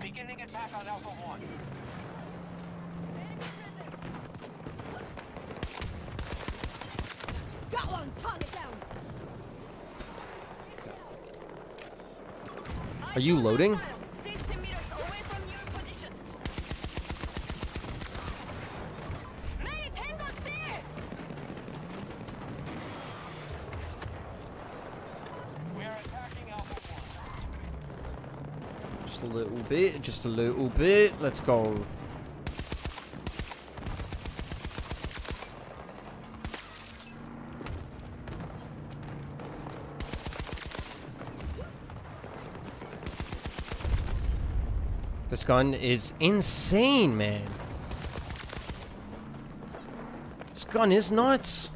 Beginning attack on Alpha 1. Got one! Target down! Are you loading? Just a little bit. Let's go. This gun is insane, man. This gun is nuts.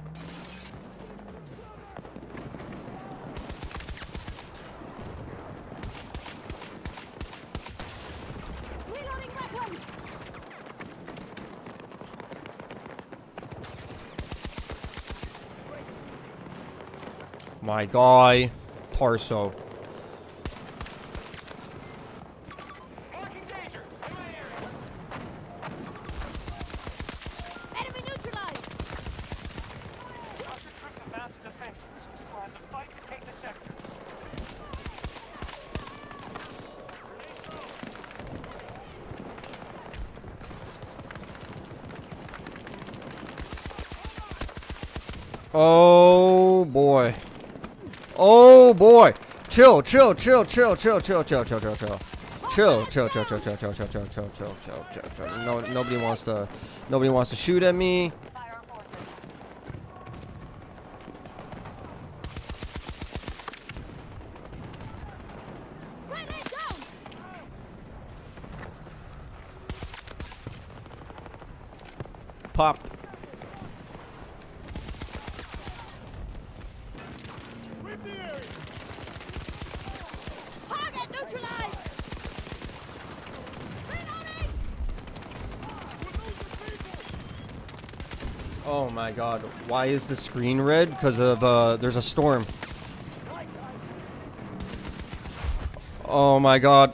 My guy, Parso. Enemy neutralized. Oh boy. Oh boy, chill, chill, chill, chill, chill, chill, chill, chill, chill, chill, chill, chill, chill, chill, chill, chill, chill, chill, chill, chill. No, nobody wants to shoot at me. Pop. Oh my god, why is the screen red? Because of there's a storm. Oh my god.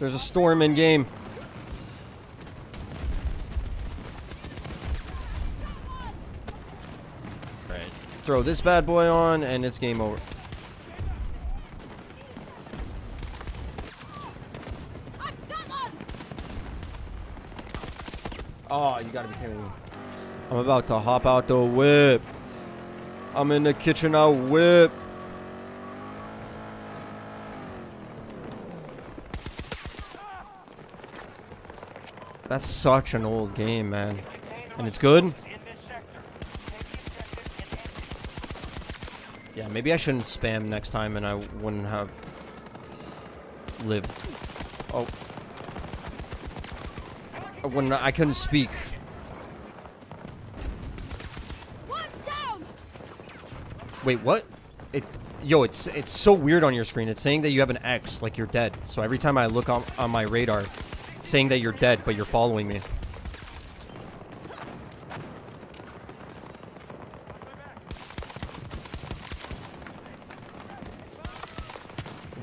There's a storm in game. Alright, throw this bad boy on and it's game over. Oh, you gotta be kidding me. I'm about to hop out the whip. I'm in the kitchen, I'll whip. That's such an old game, man. And it's good? Yeah, maybe I shouldn't spam next time and I wouldn't have lived. Oh. When I couldn't speak. Wait, what? Yo, it's so weird on your screen. It's saying that you have an X, like you're dead. So every time I look on my radar, it's saying that you're dead, but you're following me.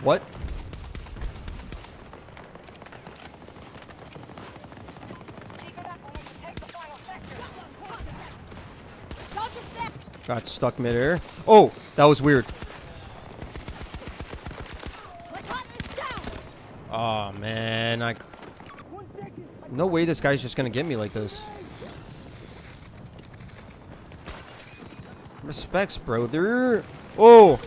What? Got stuck midair. Oh, that was weird. Oh man, no way this guy's just gonna get me like this. Respects, brother. Oh.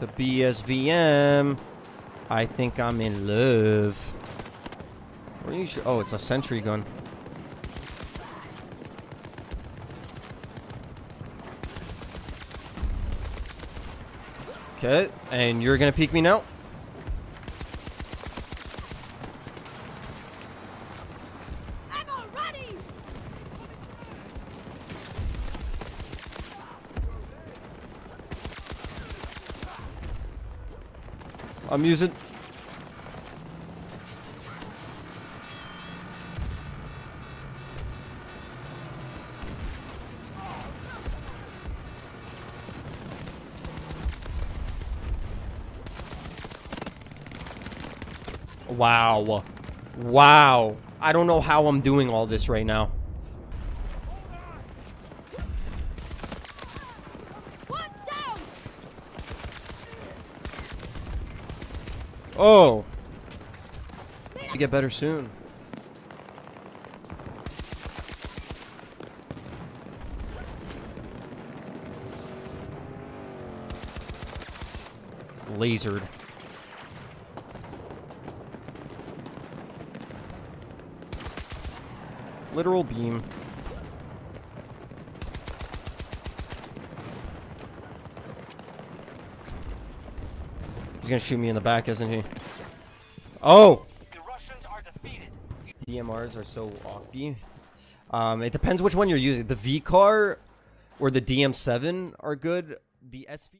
The BSVM. I think I'm in love. What are you oh, it's a sentry gun. Okay, and you're gonna peek me now? I'm using... Wow. Wow. I don't know how I'm doing all this right now. Oh. You get better soon. Lasered. Literal beam. He's gonna shoot me in the back, isn't he? Oh! The Russians are defeated. DMRs are so offy. It depends which one you're using. The V car or the DM7 are good. The SV